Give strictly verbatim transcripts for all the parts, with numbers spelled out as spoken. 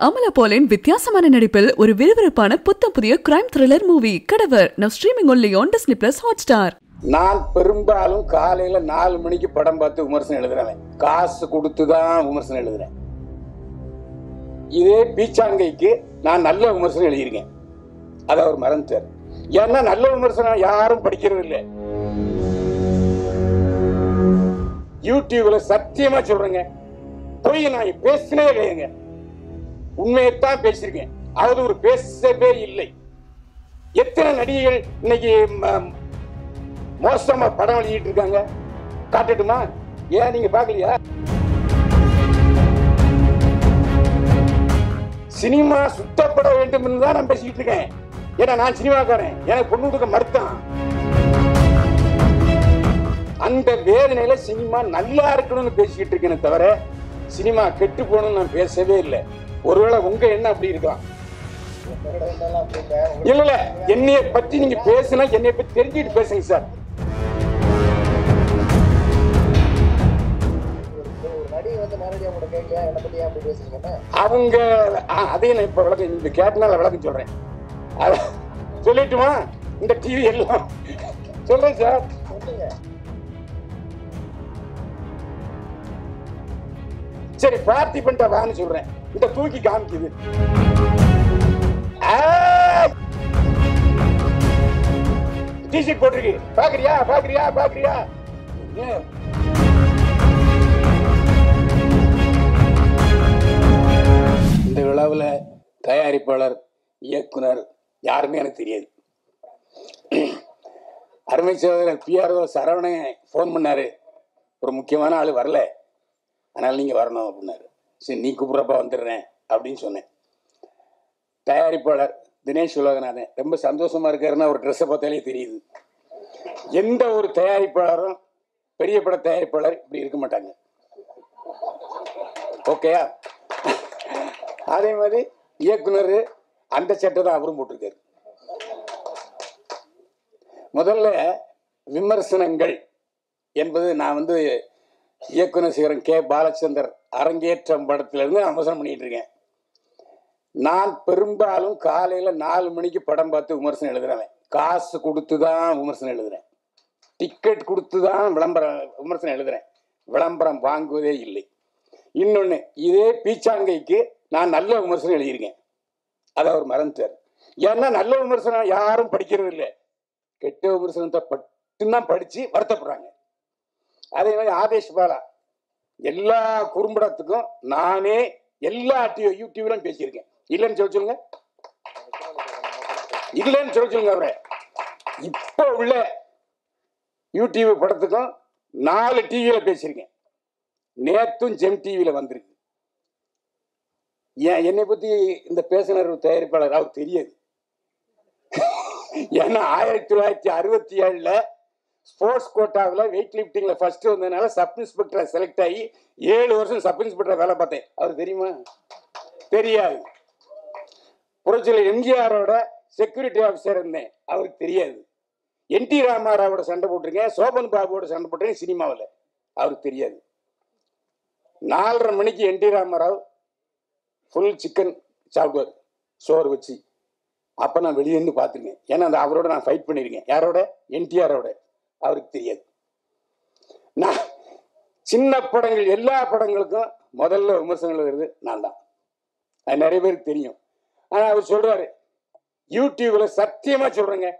Amala Polleyn, Vidhyasamana Nadipil, or Viruvirupana, Puthampudhiya crime thriller movie, Cadaver, now streaming only on Disney Plus Hotstar. நான் பெரும்பாலும் காலையில நாலு மணிக்கு படம் பார்த்து விமர்சனம் எழுதுறேன். காசு கொடுத்து தான் விமர்சனம் எழுதுறேன். இதே பீச்சாங்கைக்கு நான் நல்ல விமர்சனம் எழுதியிருக்கேன். அத அவர் மறந்துட்டார். ஏன்னா நல்ல விமர்சனம் யாரும் படிக்கிறது இல்ல. YouTubeல சத்தியமா சொல்றேங்க. போய் நான் பேசவே இல்லைங்க. உண்மையை தான் பேசிருக்கேன். அது ஒரு பேசவே இல்லை. எத்தனை நடிகைகள் இன்னைக்கு மோசமா படம் வெளியிட்டு இருக்காங்க காட்டட்டுமா ஏன் நீங்க பார்க்கலையா சினிமா சுத்தப்பட வேண்டும் என்று தான் நான் பேசிட்டு இருக்கேன் ஏன்னா நான் சினிமாக்காரன் எனக்கு பொண்ணுக்கு மறுத்தான் அந்த வேதனையில சினிமா நல்லா இருக்கணும்னு பேசிட்டு இருக்கேன் தவிர சினிமா கெட்டு போகணும்னு நான் பேசவே இல்லை ஒருவேளை உங்க என்ன அப்படி இருக்கலாம் இல்ல இல்ல என்னைய பத்தி நீங்க பேசினா என்னைய பத்தி தெரிஞ்சிட்டு பேசுங்க சார் அவங்க அதையும் நான் இப்ப விளக்கம் இந்த கேட்டனால விளக்கம் சொல்றேன் சொல்லிட்டுமா இந்த டிவி எல்லாம் சொல்றேன் சார் சரி பார்த்தி பண்ணிட்டா வான்னு சொல்றேன் இந்த தூக்கி காமிக்குது டிஷர்ட் போட்டிருக்கு பாக்குறியா பாக்குறியா பாக்குறியா இந்த விழாவில் தயாரிப்பாளர் இயக்குனர் யாருமே எனக்கு தெரியாது அருமை சகோதரர் பிஆர்ஓ சரவணன் ஃபோன் பண்ணாரு ஒரு முக்கியமான ஆள் வரல அதனால நீங்க வரணும் அப்படின்னாரு சரி நீ கூப்பிட்றப்பா வந்துடுறேன் அப்படின்னு சொன்னேன் தயாரிப்பாளர் தினேஷ் உலகநாதன் ரொம்ப சந்தோஷமா இருக்காருன்னா ஒரு ட்ரெஸ்ஸை பார்த்தாலே தெரியுது எந்த ஒரு தயாரிப்பாளரும் பெரிய பட தயாரிப்பாளர் இப்படி இருக்க மாட்டாங்க ஓகேயா அதே மாதிரி இயக்குனர் அந்த சட்டை தான் அவரும் போட்டிருக்காரு முதல்ல விமர்சனங்கள் என்பது நான் வந்து இயக்குனர் சிகரன் கே பாலச்சந்தர் அரங்கேற்றம் படத்திலிருந்து விமர்சனம் பண்ணிட்டு இருக்கேன் நான் பெரும்பாலும் காலையில் நாலு மணிக்கு படம் பார்த்து விமர்சனம் எழுதுறேன் காசு கொடுத்து தான் விமர்சனம் எழுதுறேன் டிக்கெட் கொடுத்து தான் விளம்பரம் விமர்சனம் எழுதுறேன் விளம்பரம் வாங்குவதே இல்லை இன்னொன்று இதே பீச்சாங்கைக்கு நான் நல்ல விமர்சனம் எழுதியிருக்கேன் அதை அவர் மறந்துட்டார் ஏன்னா நல்ல விமர்சனம் யாரும் படிக்கிறது இல்லை கெட்ட விமர்சனத்தை மட்டும்தான் படித்து வருத்தப்படுறாங்க அதே மாதிரி ஆதேஷ் பாலா எல்லா குறும்படத்துக்கும் நானே எல்லா யூடியூப்லையும் பேசியிருக்கேன் இல்லைன்னு சொல்ல சொல்லுங்க இல்லைன்னு சொல்ல சொல்லுங்க அவரை இப்போ உள்ள யூடியூப் படத்துக்கும் நாலு டிவியில் பேசியிருக்கேன் நேற்றும் ஜெம் டிவியில் வந்திருக்கு ஏன் என்னை பற்றி இந்த பேசினர் தயாரிப்பாளர் அவர் தெரியாது ஏன்னா ஆயிரத்தி தொள்ளாயிரத்தி அறுபத்தி ஏழில் ஸ்போர்ட்ஸ் கோட்டாவில் வெயிட் லிஃப்டிங்கில் ஃபஸ்ட்டு வந்ததுனால சப் இன்ஸ்பெக்டரை செலக்ட் ஆகி ஏழு வருஷம் சப் இன்ஸ்பெக்டரை வேலை பார்த்தேன் அவர் தெரியுமா தெரியாது புரட்சியில் எம்ஜிஆரோட செக்யூரிட்டி ஆஃபீஸர் இருந்தேன் அவருக்கு தெரியாது என் டி ராமாராவோட சண்டை போட்டிருக்கேன் சோபன் பாபுவோட சண்டை போட்டிருக்கேன் சினிமாவில் அவருக்கு தெரியாது நாலரை மணிக்கு N T Rama Rao full chicken சாப்பிடுவார் சோறு வச்சு அப்போ நான் வெளியேந்து பார்த்துருக்கேன் ஏன்னா அந்த அவரோட நான் ஃபைட் பண்ணியிருக்கேன் யாரோட என்டிஆரோட அவருக்கு தெரியாது நான் சின்ன படங்கள் எல்லா படங்களுக்கும் முதல்ல விமர்சனங்கள் வருது நான் தான் அது நிறைய பேருக்கு தெரியும் ஆனால் அவர் சொல்கிறாரு யூடியூப்ல சத்தியமாக சொல்கிறேங்க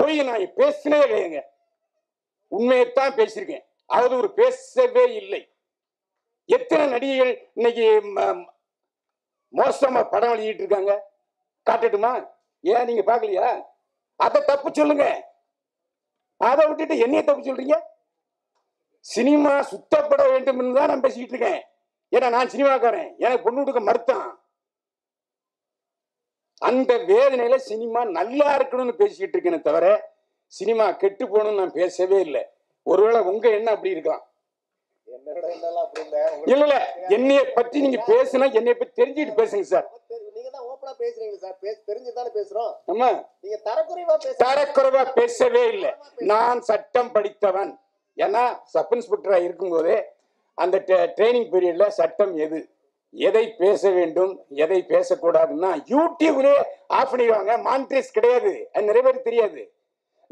போய் நான் பேசினே இல்லைங்க உண்மையைத்தான் பேசியிருக்கேன் அது ஒரு பேசவே இல்லை எத்தனை நடிகைகள் இன்னைக்கு மோசமா படம் வெளியிட்டு இருக்காங்க காட்டட்டுமா ஏன் நீங்க பாக்கலையா அதை தப்பு சொல்லுங்க அதை விட்டுட்டு என்னைய தப்பு சொல்றீங்க சினிமா சுத்தப்பட வேண்டும் என்று தான் நான் பேசிட்டு இருக்கேன் ஏன்னா நான் சினிமாக்காரன் எனக்கு பொண்ணு கொடுக்க மறுத்தான் அந்த வேதனையில சினிமா நல்லா இருக்கணும்னு பேசிட்டு இருக்கேன்னு தவிர சினிமா கெட்டு போகணும்னு நான் பேசவே இல்லை ஒருவேளை உங்க என்ன அப்படி இருக்கலாம் இல்ல இல்ல என்னைய பத்தி நீங்க பேசினா என்னைய பத்தி தெரிஞ்சிட்டு பேசுங்க சார் நீங்க தான் ஓபனா பேசுறீங்க சார் தெரிஞ்சதால பேசுறோம் அம்மா நீங்க தரக்குறைவா பேச தரக்குறைவா பேசவே இல்ல நான் சட்டம் படித்தவன் ஏன்னா சப் இன்ஸ்பெக்டரா இருக்கும்போதே அந்த ட்ரைனிங் பீரியட்ல சட்டம் எது எதை பேச வேண்டும் எதை பேசக்கூடாதுன்னா யூடியூப்லேயே ஆஃப் பண்ணிடுவாங்க. மானிட்ரிஸ் கிடையாது, அது நிறைய பேர் தெரியாது.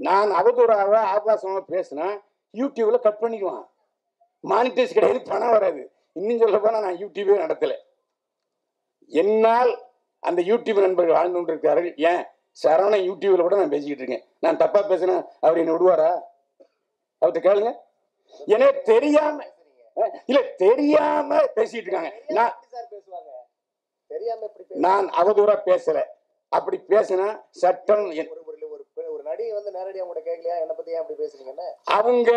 நான் அவதூறாக ஆபாசமாக பேசினா யூடியூப்ல கட் பண்ணிக்குவான். மானிட்ரிஸ் கிடையாது, பணம் வராது. இன்னும் சொல்ல போனால் நான் யூடியூபே நடத்தலை. என்னால் அந்த யூடியூப் நண்பர்கள் வாழ்ந்து கொண்டு இருக்கிறார்கள். ஏன் சரவண யூடியூப்ல கூட நான் பேசிக்கிட்டு இருக்கேன். நான் தப்பா பேசினா அவர் என்ன விடுவாரா? அவர்கிட்ட கேளுங்க. எனக்கு தெரியாம இல்ல தெரியாம பேசிட்டு இருக்காங்க. நான் அவதூறா பேசல. அப்படி பேசினா சட்டம். ஒரு நடிகை வந்து நேரடியாக கூட கேட்கலையா என்ன பத்தி அப்படி பேசுறீங்கன்னு அவங்க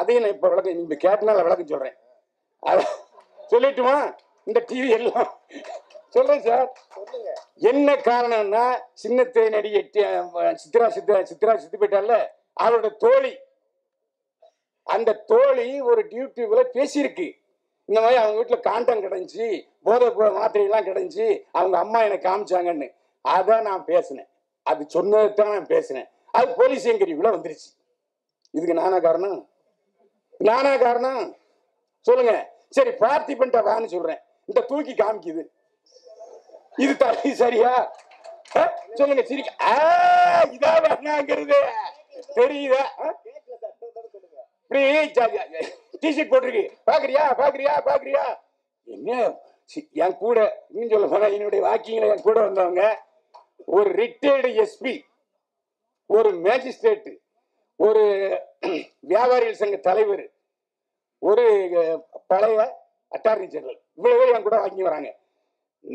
அதையும் நான் இப்ப விளக்கம் நீங்க கேட்டனால விளக்கம் சொல்றேன். சொல்லிட்டுமா இந்த டிவி எல்லாம் சொல்றேன் சார். என்ன காரணம்னா சின்னத்தை நடிகை சித்ரா சித்ரா சித்ரா சித்து போயிட்டால அவரோட தோழி, அந்த தோழி ஒரு டியூட்டியூப்ல பேசியிருக்கு. இந்த மாதிரி அவங்க வீட்டுல காண்டம் கிடைஞ்சி, போதை மாத்திரை எல்லாம் கிடைஞ்சி, அவங்க அம்மா எனக்கு காமிச்சாங்கன்னு அதான் நான் பேசினேன். அது சொன்னதுதான் நான் பேசினேன். அது போலீஸ் என்கொயரிக்குள்ள வந்துருச்சு. இதுக்கு நானா காரணம்? நானா காரணம் சொல்லுங்க. சரி பார்த்திபன்ட்ட வான்னு சொல்றேன். இந்த தூக்கி காமிக்குது. இது தலை சரியா சொல்லுங்க. சிரிக்க இதாங்கிறது தெரியுதா? டிஷர்ட் போட்டிருக்கு. பாக்குறியா பாக்குறியா பாக்குறியா என்ன? என் கூட இன்னும் சொல்ல போனா என்னுடைய வாக்கிங்ல என் கூட வந்தவங்க ஒரு ரிட்டையர்டு எஸ்பி, ஒரு மேஜிஸ்ட்ரேட்டு, ஒரு வியாபாரிகள் சங்க தலைவர், ஒரு பழைய அட்டார்னி ஜெனரல், இவ்வளவு என் கூட வாங்கி வராங்க.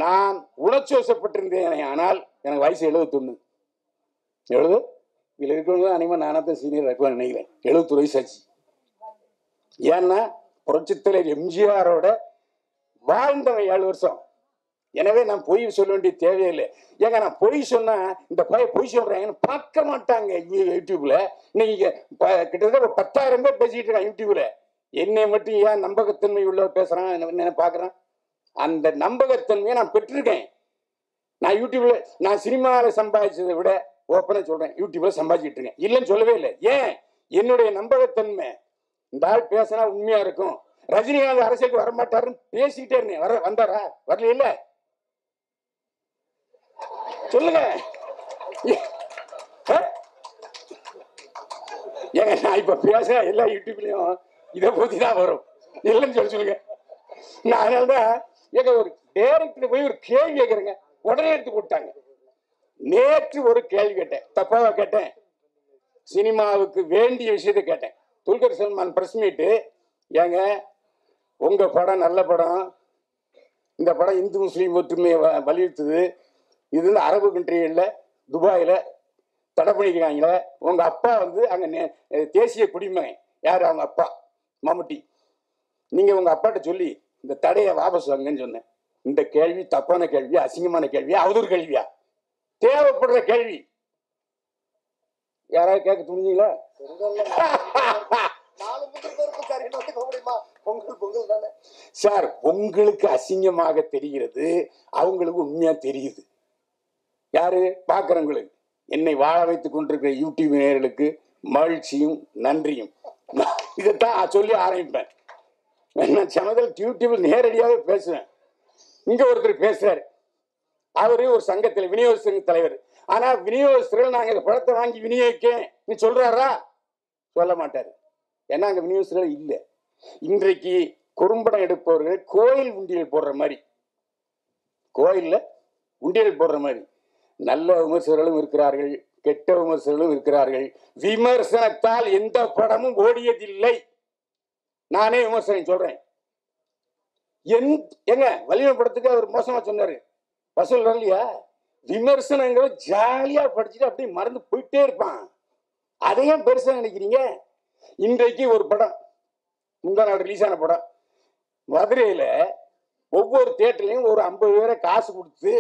நான் உணர்ச்சி வசப்பட்டிருந்தேன். ஆனால் எனக்கு வயசு எழுபத்தொன்னு. எழுது இதில் இருக்கிறவங்க அனைவா நானாத்தான் சீனியர் இருக்குவான்னு நினைக்கிறேன். எழுபத்தொரு வயசு ஆச்சு. ஏன்னா புரட்சித்தலைவர் எம்ஜிஆரோட வாழ்ந்தவன் ஏழு வருஷம். எனவே நான் பொய் சொல்ல வேண்டிய தேவையில்லை. ஏங்க நான் பொய் சொன்னா இந்த பய பொய் சொல்றாங்கன்னு பார்க்க மாட்டாங்க. யூடியூப்ல இன்னைக்கு கிட்டத்தட்ட ஒரு பத்தாயிரம் பேர் பேசிக்கிட்டு இருக்கான் யூடியூப்ல. என்னை மட்டும் ஏன் நம்பகத்தன்மை உள்ள பேசுறான் பாக்குறான். அந்த நம்பகத்தன்மையை நான் பெற்றிருக்கேன். நான் யூடியூப்ல நான் சினிமாவில் சம்பாதிச்சதை விட ஓப்பனாக சொல்றேன், யூடியூப்ல சம்பாதிச்சுட்டு இருக்கேன். இல்லைன்னு சொல்லவே இல்லை. ஏன் என்னுடைய நம்பகத்தன்மை. இந்த ஆள் பேசினா உண்மையா இருக்கும். ரஜினிகாந்த் அரசியலுக்கு வரமாட்டாருன்னு பேசிக்கிட்டே இருந்தேன். வர வந்தாரா? வரல. இல்ல சொல்லுங்க. ஏங்க நான் இப்ப பேச எல்லா யூடியூப்லயும் இதை பத்தி தான் வரும். இல்லைன்னு சொல்லி சொல்லுங்க. நான் அதனால்தான் ஏங்க ஒரு டைரக்டர் போய் ஒரு கேள்வி கேட்குறேங்க, உடனே எடுத்து போட்டாங்க. நேற்று ஒரு கேள்வி கேட்டேன். தப்பாவா கேட்டேன்? சினிமாவுக்கு வேண்டிய விஷயத்த கேட்டேன். துல்கர் சல்மான் பிரஸ் மீட்டு, ஏங்க உங்க படம் நல்ல படம், இந்த படம் இந்து முஸ்லீம் ஒற்றுமையை வலியுறுத்துது, இது வந்து அரபு கண்ட்ரியில் துபாயில் தடை பண்ணிக்கிறாங்களே, உங்க அப்பா வந்து அங்கே தேசிய குடிமகன் யார் அவங்க அப்பா மம்முட்டி, நீங்கள் உங்கள் அப்பாட்ட சொல்லி இந்த தடையை வாபஸ் வாங்கன்னு சொன்னேன். இந்த கேள்வி தப்பான கேள்வியா, அசிங்கமான கேள்வியா, அவதூறு கேள்வியா, தேவைப்படுற கேள்வி? யாராவது கேட்க துணிங்களா? பொங்கல் பொங்கல் தானே சார். உங்களுக்கு அசிங்கமாக தெரிகிறது, அவங்களுக்கு உண்மையா தெரியுது. யாரு பாக்குறவங்களுக்கு? என்னை வாழ வைத்துக் கொண்டிருக்கிற யூடியூப் நேயர்களுக்கு மகிழ்ச்சியும் நன்றியும். இதைத்தான் சொல்லி ஆரம்பிப்பேன். நான் சமதல் யூடியூப்ல நேரடியாக பேசுவேன். இங்க ஒருத்தர் பேசுறாரு, அவரு ஒரு சங்கத்தில் விநியோக சங்க தலைவர். ஆனா விநியோகஸ்தர்கள் நாங்க இந்த படத்தை வாங்கி விநியோகிக்க சொல்றாரா? சொல்ல மாட்டாரு. ஏன்னா அங்க விநியோகஸ்தர்கள் இல்லை. இன்றைக்கு குறும்படம் எடுப்பவர்கள் கோயில் உண்டியல் போடுற மாதிரி, கோயில்ல உண்டியல் போடுற மாதிரி நல்ல விமர்சகர்களும் இருக்கிறார்கள், கெட்ட விமர்சகர்களும் இருக்கிறார்கள். விமர்சனத்தால் எந்த படமும் ஓடியதில்லை. நானே விமர்சனம் சொல்றேன். எங்க வலிமை படத்துக்கு அவர் மோசமா சொன்னாரு, வசூல் வரலையா? விமர்சனங்களை ஜாலியா படிச்சுட்டு அப்படியே மறந்து போயிட்டே இருப்பான். அதையும் பெருசா நினைக்கிறீங்க. இன்றைக்கு ஒரு படம் முந்தா நாள் ரிலீஸ் ஆன படம் மதுரையில ஒவ்வொரு தியேட்டர்லையும் ஒரு ஐம்பது பேரை காசு கொடுத்து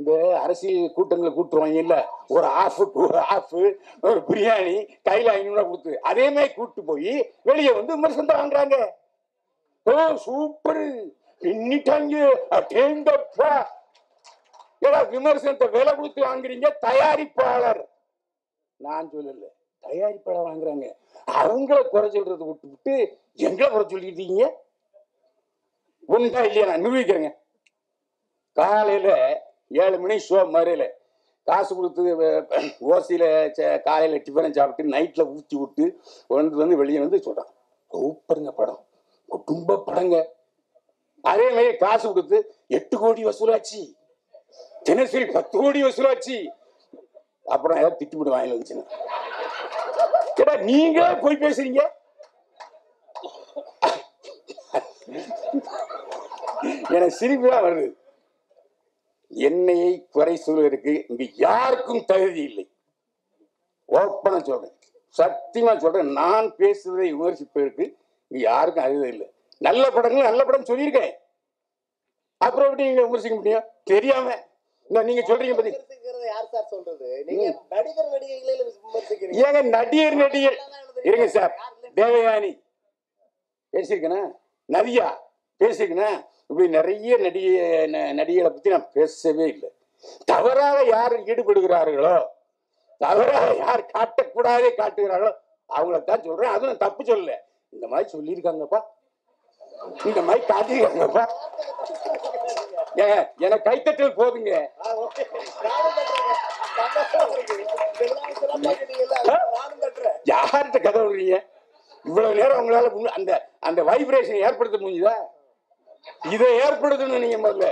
இந்த அரசியல் கூட்டங்களை கூட்டுருவாங்க. இல்ல ஒரு ஆஃபுக்கு ஒரு ஆஃப், ஒரு பிரியாணி கையில் ஐநூறுவா கொடுத்து அதே மாதிரி கூப்பிட்டு போய் வெளியே வந்து விமர்சனத்தை வாங்குறாங்க. ஓ சூப்பர் பின்னிட்டாங்க அப்படிங்கப்பா. ஏன்னா விமர்சனத்தை விலை கொடுத்து வாங்குறீங்க. தயாரிப்பாளர் நான் சொல்லல, தயாரிப்பாளர் வாங்குறாங்க. அவங்கள குறை சொல்றதை விட்டு விட்டு எங்களை குறை சொல்லிட்டீங்க. ஒன்றா இல்லையா? நான் நிரூபிக்கிறேங்க. காலையில் ஏழு மணி ஷோ மாதிரியில் காசு கொடுத்து ஓசியில் காலையில் டிஃபனை சாப்பிட்டு நைட்டில் ஊற்றி விட்டு வந்து வந்து வெளியே வந்து சொல்கிறான் சூப்பருங்க படம் குடும்ப படங்க. அதே மாதிரி காசு கொடுத்து எட்டு கோடி வசூலாச்சு, தினசரி பத்து கோடி வசூலாச்சு. அப்புறம் ஏதாவது திட்டுப்பட்டு வாங்கி வந்துச்சுன்னா கேட்டா நீங்களே போய் பேசுறீங்க. எனக்கு சிரிப்புதான் வருது. என்னையை குறை சொல்வதற்கு இங்க யாருக்கும் தகுதி இல்லை. ஓப்பனா சொல்றேன், சத்தியமா சொல்றேன். நான் பேசுவதை விமர்சிப்பதற்கு இங்க யாருக்கும் அறிவு இல்லை. நல்ல படங்கள் நல்ல படம் சொல்லியிருக்கேன், அப்புறம் எப்படி நீங்க விமர்சிக்க முடியும்? தெரியாம நீங்க சொல்றீங்க பத்தி ஏங்க நடிகர் நடிகர் இருங்க சார். தேவயானி பேசியிருக்கேனா, நிறையா பேசியிருக்கேனா, இப்படி நிறைய நடிகை நடிகளை பற்றி நான் பேசவே இல்லை. தவறாக யார் ஈடுபடுகிறார்களோ, தவறாக யார் காட்டக்கூடாதே காட்டுகிறார்களோ அவங்களைத்தான் சொல்கிறேன். அதுவும் நான் தப்பு சொல்லலை. இந்த மாதிரி சொல்லியிருக்காங்கப்பா, இந்த மாதிரி காட்டியிருக்காங்கப்பா. ஏங்க எனக்கு கைத்தட்டல் போதுங்க. யார்கிட்ட கதை விடுறீங்க? இவ்வளவு நேரம் உங்களால அந்த அந்த வைப்ரேஷன் ஏற்படுத்த முடிஞ்சுதா? இதை ஏற்படுத்தணும் நீங்க முதல்ல.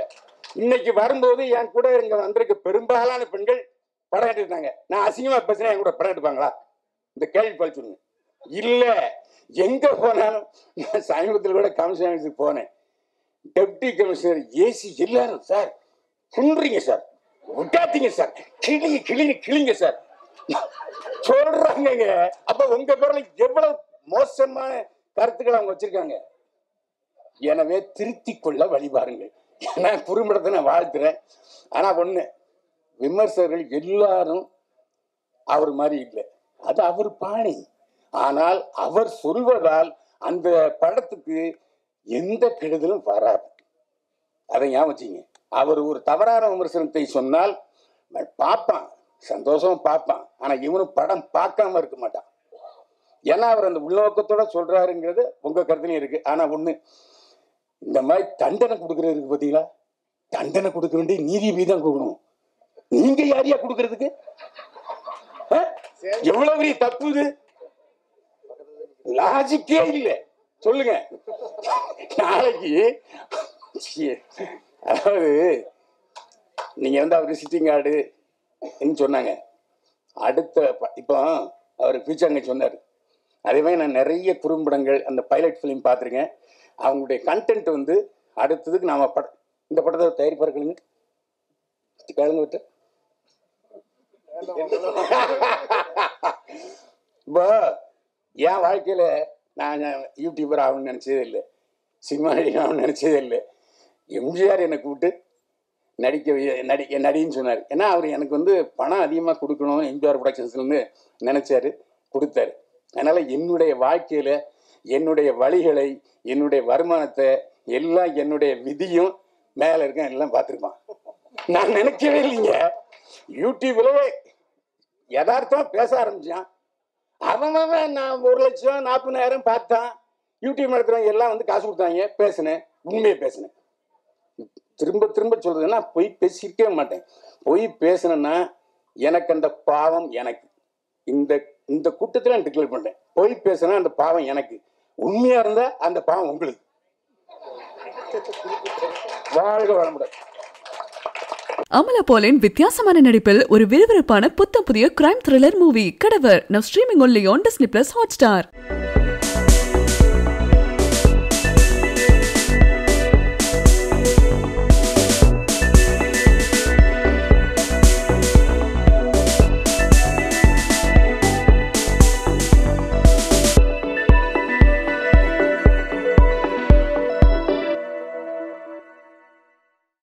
இன்னைக்கு வரும்போது என் கூட இங்க வந்திருக்க பெரும்பாலான பெண்கள் படம் எடுத்துட்டாங்க. நான் அசிங்கமா பேசுனா என் கூட படம் எடுப்பாங்களா? இந்த கேள்வி பதில் சொல்லுங்க. இல்ல, எங்க போனாலும் நான் சமீபத்தில் கூட கமிஷன் ஆஃபீஸுக்கு போனேன். டெப்டி கமிஷனர் ஏசி எல்லாரும் சார் குன்றீங்க சார், விட்டாத்தீங்க சார், கிளிங்க கிளிங்க கிளிங்க சார் சொல்றாங்க. அப்ப உங்க பேர்ல எவ்வளவு மோசமான கருத்துக்களை அவங்க வச்சிருக்காங்க. எனவே திருத்திக் கொள்ள வழிபாருங்கள். ஏன்னா குறும்படத்தை நான் வாழ்த்துறேன். ஆனா ஒண்ணு, விமர்சகர்கள் எல்லாரும் அவர் மாதிரி இல்லை, அது அவர் பாணி. ஆனால் அவர் சொல்வதால் அந்த படத்துக்கு எந்த கெடுதலும் வராது. அதை ஞாபகம் வச்சுங்க. அவர் ஒரு தவறான விமர்சனத்தை சொன்னால் பார்ப்பான், சந்தோஷம் பார்ப்பான். ஆனா இவனும் படம் பார்க்காம இருக்க மாட்டான். ஏன்னா அவர் அந்த உள்நோக்கத்தோட சொல்றாருங்கிறது உங்க கருத்துலையும் இருக்கு. ஆனா ஒண்ணு, இந்த மாதிரி தண்டனை கொடுக்கறதுக்கு பாத்தீங்களா, தண்டனை கொடுக்க வேண்டிய நீதிபதி தான் கொடுக்கணும். நீங்க யாரையா கொடுக்கறதுக்கு? எவ்வளவு பெரிய தப்பு இது! லாஜிக்கே இல்லை. சொல்லுங்க, நாளைக்கு அதாவது நீங்க வந்து அவர் விசிட்டிங் கார்டு சொன்னாங்க. அடுத்த இப்போ அவர் பீச்சாங்க சொன்னார். அதே மாதிரி நான் நிறைய குறும்படங்கள் அந்த பைலட் ஃபிலிம் பார்த்துருக்கேன். அவங்களுடைய கண்டென்ட் வந்து அடுத்ததுக்கு நாம் பட இந்த படத்தை தயாரிப்பாக இருக்கணுங்க. கலந்து விட்டு இப்போ என் வாழ்க்கையில் நான் யூடியூபர் ஆகணும்னு நினச்சதே இல்லை, சினிமா நடிகன் ஆகணும்னு நினச்சதே இல்லை. எம்ஜிஆர் என்னை கூப்பிட்டு நடிக்க நடி நடின்னு சொன்னார். ஏன்னா அவர் எனக்கு வந்து பணம் அதிகமாக கொடுக்கணும் எம்ஜிஆர் ப்ரொடக்ஷன்ஸ்லேருந்து நினச்சாரு, கொடுத்தாரு. அதனால் என்னுடைய வாழ்க்கையில் என்னுடைய வழிகளை, என்னுடைய வருமானத்தை எல்லாம் என்னுடைய விதியும் மேலே இருக்க எல்லாம் பார்த்துருப்பான். நான் நினைக்கவே இல்லைங்க. யூடியூப்ல யதார்த்தமாக பேச ஆரம்பித்தான். அவன் நான் ஒரு லட்சம் நாற்பதாயிரம் பார்த்தான். யூடியூப் நடத்துகிறவங்க எல்லாம் வந்து காசு கொடுத்தாங்க. பேசினேன், உண்மையை பேசினேன். திரும்ப திரும்ப சொல்கிறதுன்னா போய் பேசியிருக்கவே மாட்டேன். போய் பேசினேன்னா எனக்கு அந்த பாவம் எனக்கு இந்த இந்த கூட்டத்தில் நான் டிக்ளேர் பண்றேன். போய் பேசினா அந்த பாவம் எனக்கு, உண்மையா இருந்தா அந்த பாவம் உங்களுக்கு. வாழ்க வளமுடன். அமலா போலின் வித்தியாசமான நடிப்பில் ஒரு விறுவிறுப்பான புத்தம் புதிய crime thriller movie Kadaver. Now streaming only on Disney plus Hotstar.